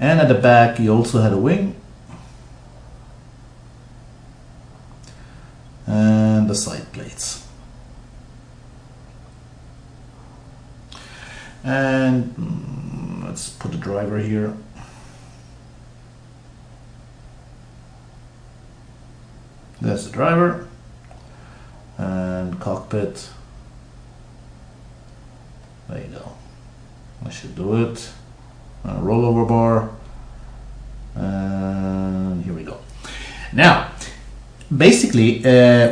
and at the back you also had a wing and the side plates. And let's put the driver here. There's the driver and cockpit. There you go. I should do it. Rollover bar, and here we go. Now, basically,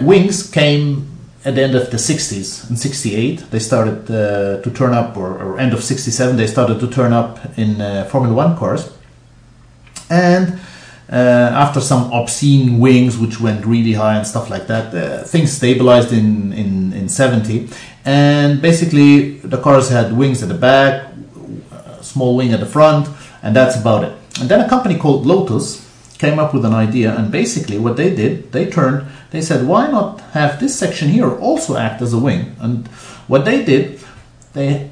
wings came at the end of the 60s. In 68 they started to turn up, or end of 67 they started to turn up in Formula One cars, and after some obscene wings which went really high and stuff like that, things stabilized in 70, and basically the cars had wings at the back, a small wing at the front, and that's about it. And then a company called Lotus came up with an idea, and basically what they did, they said, why not have this section here also act as a wing? And what they did, the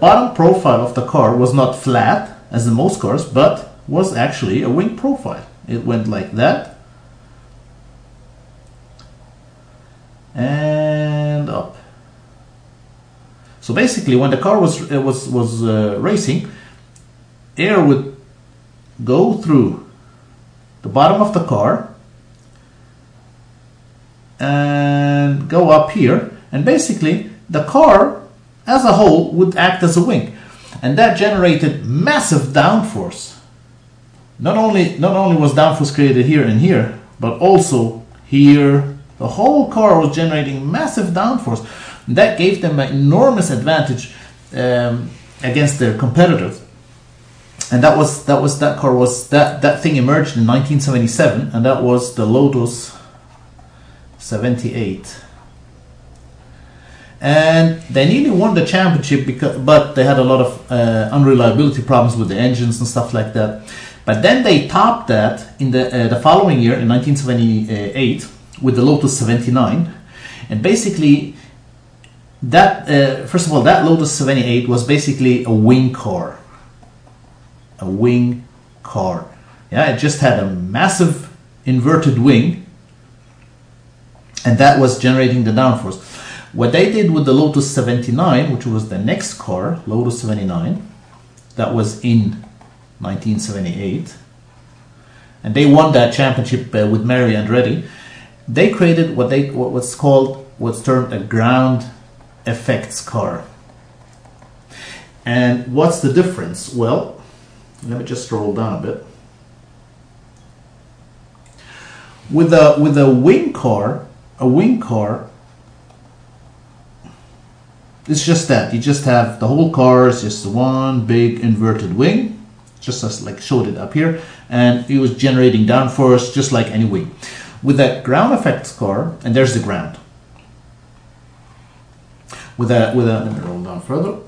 bottom profile of the car was not flat as in most cars, but was actually a wing profile. It went like that and up. So basically, when the car was racing, air would go through the bottom of the car and go up here, and basically the car as a whole would act as a wing, and that generated massive downforce. Not only was downforce created here and here, but also here. The whole car was generating massive downforce, and that gave them an enormous advantage against their competitors. And that thing emerged in 1977, and that was the Lotus 78. And they nearly won the championship, because but they had a lot of unreliability problems with the engines and stuff like that. But then they topped that in the following year in 1978 with the Lotus 79, and basically that first of all, that Lotus 78 was basically a wing car. A wing car, yeah, it just had a massive inverted wing, and that was generating the downforce. What they did with the Lotus 79, which was the next car, Lotus 79, that was in 1978, and they won that championship with Mario Andretti. They created what's termed a ground effects car. And what's the difference? Well, let me just scroll down a bit. With a wing car, it's just that you just have the whole car is just one big inverted wing, just as like showed it up here, and it was generating downforce just like any wing. With that ground effects car, and there's the ground. Let me roll down further,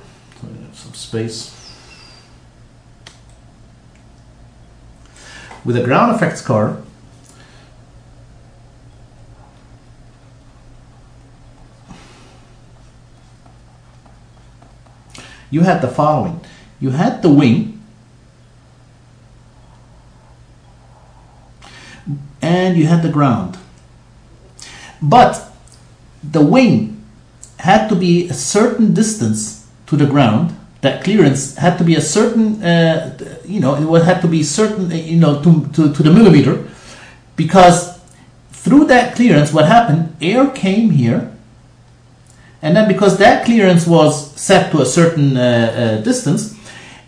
so we have some space. With a ground effects car, you had the following. You had the wing, and you had the ground. But the wing had to be a certain distance to the ground. That clearance had to be a certain, to the millimeter, because through that clearance, what happened, air came here, and then because that clearance was set to a certain distance,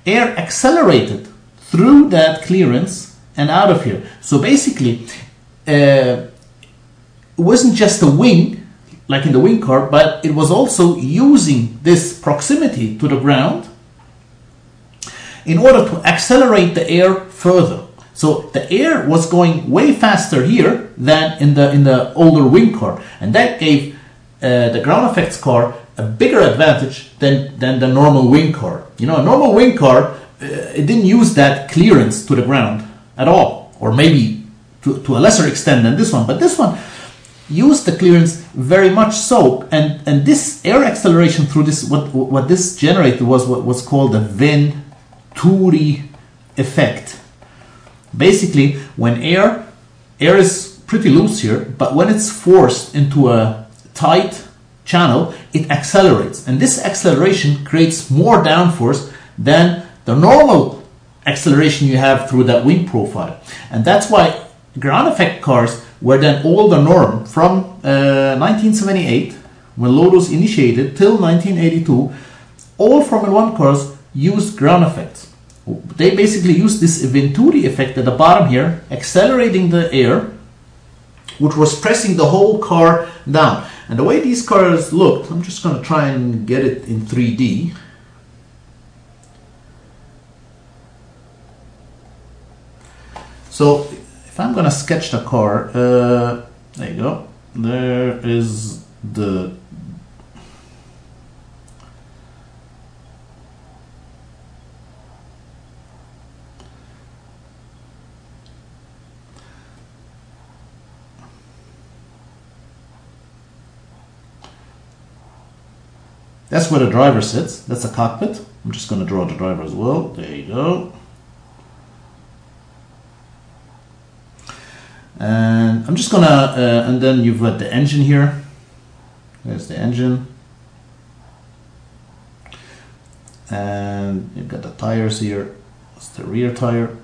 air accelerated through that clearance and out of here. So basically, it wasn't just a wing, like in the wing car, but it was also using this proximity to the ground in order to accelerate the air further. So the air was going way faster here than in the older wing car, and that gave the ground effects car a bigger advantage than the normal wing car. You know, a normal wing car, it didn't use that clearance to the ground at all, or maybe to a lesser extent than this one, but this one used the clearance very much so, and this air acceleration through this, what this generated was what was called a VIN Venturi effect. Basically, when air is pretty loose here, but when it's forced into a tight channel, it accelerates, and this acceleration creates more downforce than the normal acceleration you have through that wing profile. And that's why ground effect cars were then all the norm from 1978, when Lotus initiated, till 1982. All Formula One cars used ground effects. They basically used this Venturi effect at the bottom here, accelerating the air, which was pressing the whole car down. And the way these cars looked, I'm just going to try and get it in 3D. So if I'm going to sketch the car, there you go. There is the that's where the driver sits. That's the cockpit. I'm just going to draw the driver as well. There you go. And I'm just going to, and then you've got the engine here. There's the engine. And you've got the tires here. That's the rear tire.